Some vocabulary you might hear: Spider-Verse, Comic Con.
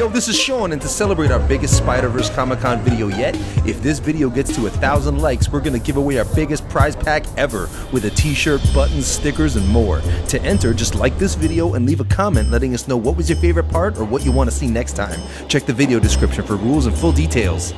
Yo, this is Sean, and to celebrate our biggest Spider-Verse Comic-Con video yet, if this video gets to 1,000 likes, we're gonna give away our biggest prize pack ever with a t-shirt, buttons, stickers, and more. To enter, just like this video and leave a comment letting us know what was your favorite part or what you want to see next time. Check the video description for rules and full details.